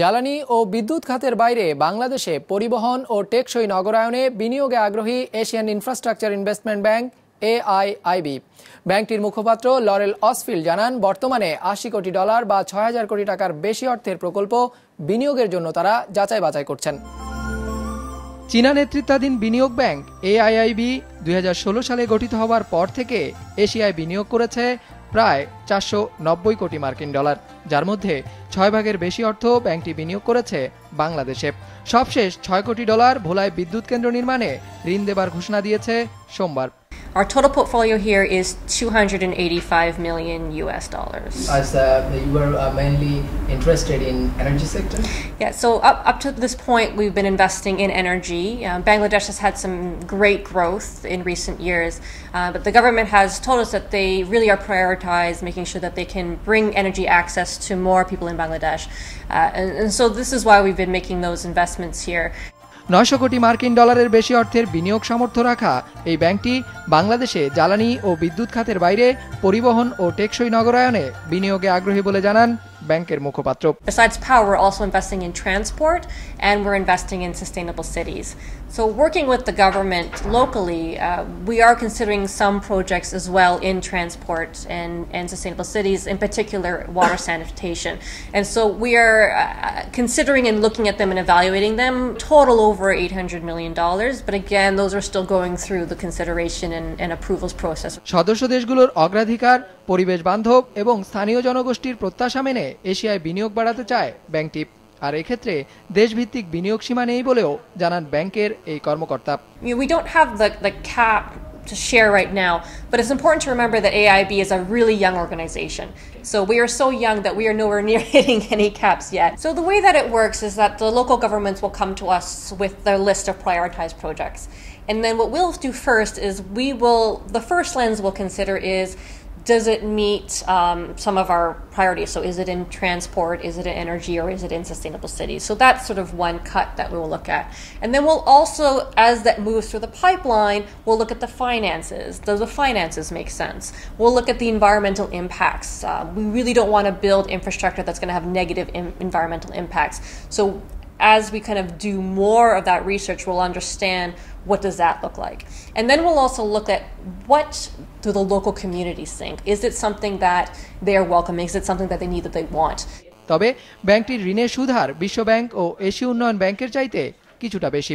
जालानी और विद्युत खातेर बाइरे बांग्लादेशे परिवहन और टेकसई नगरायने बिनियोगे आग्रही Asian infrastructure investment bank AIIB बैंकটির मुखपात्र लरेल অসফিল্ড জানান বর্তমানে ৮০ কোটি ডলার বা ৬০০০ কোটি টাকার বেশি অর্থের প্রকল্প বিনিয়োগের জন্য তারা যাচাই বাছাই করছেন। চীনা নেতৃত্বাধীন বিনিয়োগ ব্যাংক AIIB ২০১৬ সালে গঠিত হওয়ার পর থেকে এশিয়ায় বিনিয়োগ করেছে প্রায় ৪৯০ কোটি মার্কিন ডলার, যার মধ্যে ৬ ভাগের বেশি অর্থ ব্যাংকটি বিনিয়োগ করেছে বাংলাদেশে। সবশেষ ৬ কোটি ডলার ভোলায় বিদ্যুৎ কেন্দ্র নির্মাণে ঋণ দেবার ঘোষণা দিয়েছে সোমবার। Our total portfolio here is $285 million US. As you were mainly interested in energy sector? Yeah, so up to this point we've been investing in energy. Bangladesh has had some great growth in recent years, but the government has told us that they really are prioritized making sure that they can bring energy access to more people in Bangladesh. And so this is why we've been making those investments here. ৯০০ কোটি মার্কিন ডলারের বেশি অর্থের বিনিয়োগ সামর্থ্য রাখা এই ব্যাংকটি বাংলাদেশে জ্বালানি ও বিদ্যুৎ খাতের বাইরে পরিবহন ও টেকসই নগরায়নে বিনিয়োগে আগ্রহী বলে জানান ব্যাংকের মুখপাত্র। Besides power, we're also investing in transport and we're investing in sustainable cities. So working with the government locally, we are considering some projects as well in transport and sustainable cities, in particular water sanitation. And so we are considering and looking at them and evaluating them. Total over $800 million, but again those are still going through the consideration and approvals process. সদস্য দেশগুলোর অগ্রাধিকার পরিবেশ বান্ধব এবং স্থানীয় জনগোষ্ঠীর প্রত্যাশা মেনে এশিয়ায় বিনিয়োগ বাড়াতে চায় ব্যাংকটিপ। আর এই ক্ষেত্রে দেশভিত্তিক বিনিয়োগ সীমা নেই বলেও জানান ব্যাংকের এই কর্মকর্তা। We don't have the cap to share right now, but it's important to remember that AIIB is a really young organization. So we are so young that we are nowhere near hitting any caps yet. So the way that it works is that the local governments will come to us with their list of prioritized projects. And then what we'll do first is the first lens we'll consider is, does it meet some of our priorities? So is it in transport, is it in energy, or is it in sustainable cities? So that's sort of one cut that we will look at. And then we'll also, as that moves through the pipeline, we'll look at the finances. Does the finances make sense? We'll look at the environmental impacts. We really don't want to build infrastructure that's going to have negative environmental impacts. So as we kind of do more of that research, we'll understand what does that look like. And then we'll also look at what do the local communities think. Is it something that they're welcoming? Is it something that they need, that they want? তবে ব্যাংকটির ঋণের সুধার বিশ্ব bank ও এশীয় উন্নয়ন ব্যাংকের চাইতে কিছুটা বেশি।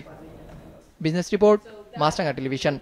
Business report, Maasranga television.